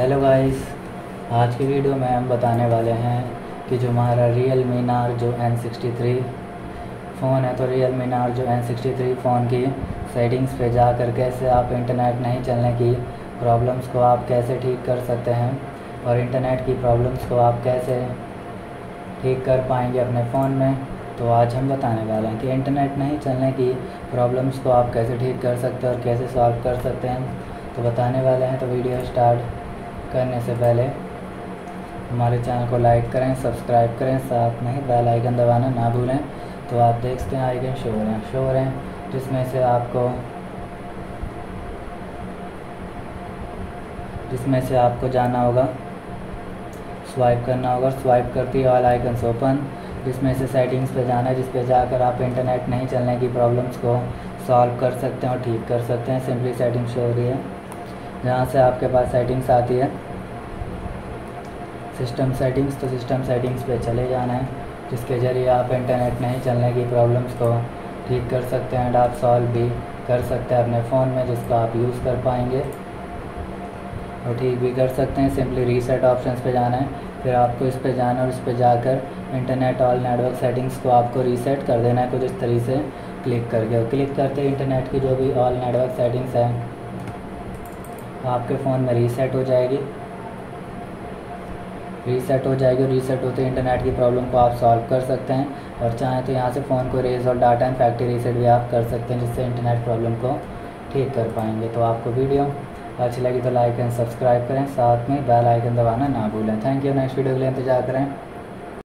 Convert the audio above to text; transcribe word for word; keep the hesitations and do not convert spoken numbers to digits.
Hello guys, आज की video में हम बताने वाले हैं कि जो हमारा Realme Narzo N sixty three phone है, तो Realme Narzo N sixty three phone की सेटिंग्स पे जाकर कैसे आप इंटरनेट नहीं चलने की प्रॉब्लम्स को आप कैसे ठीक कर सकते हैं और इंटरनेट की प्रॉब्लम्स को आप कैसे ठीक कर पाएंगे अपने फ़ोन में। तो आज हम बताने वाले हैं कि इंटरनेट नहीं चलने की प्रॉब्लम्स को आप कैसे ठीक कर सकते हैं और कैसे सॉल्व कर सकते हैं, तो बताने वाले हैं। तो वीडियो स्टार्ट करने से पहले हमारे चैनल को लाइक करें, सब्सक्राइब करें, साथ में ही बेल आइकन दबाना ना भूलें। तो आप देख सकते हैं आइकन शो हो रहे हैं शो हो रहे हैं जिसमें से आपको जिसमें से आपको जाना होगा, स्वाइप करना होगा। स्वाइप करते ही ऑल आइकन्स ओपन, जिसमें से सेटिंग्स पे जाना है, जिस पे जाकर आप इंटरनेट नहीं चलने की प्रॉब्लम्स को सॉल्व कर सकते हैं और ठीक कर सकते हैं। सिंपली सेटिंग शो हो रही है, जहाँ से आपके पास सेटिंग्स आती है सिस्टम सेटिंग्स। तो सिस्टम सेटिंग्स पे चले जाना है, जिसके ज़रिए आप इंटरनेट नहीं चलने की प्रॉब्लम्स को ठीक कर सकते हैं एंड आप सॉल्व भी कर सकते हैं अपने फ़ोन में, जिसको आप यूज़ कर पाएंगे और ठीक भी कर सकते हैं। सिंपली रीसेट ऑप्शंस पे जाना है, फिर आपको इस पे जाना है और इस पे जाकर इंटरनेट ऑल नेटवर्क सेटिंग्स को आपको रीसेट कर देना है कुछ इस तरीके से क्लिक करके। और क्लिक करते इंटरनेट की जो भी ऑल नेटवर्क सेटिंग्स हैं आपके फ़ोन में रीसेट हो जाएगी रीसेट हो जाएगी और रीसेट होते इंटरनेट की प्रॉब्लम को आप सॉल्व कर सकते हैं। और चाहें तो यहाँ से फ़ोन को रेज और डाटा एंड फैक्ट्री रीसेट भी आप कर सकते हैं, जिससे इंटरनेट प्रॉब्लम को ठीक कर पाएंगे। तो आपको वीडियो अच्छी लगी तो लाइक एंड सब्सक्राइब करें, साथ में बेल आइकन दबाना ना भूलें। Thank you. नेक्स्ट वीडियो के लिए इंतजार करें।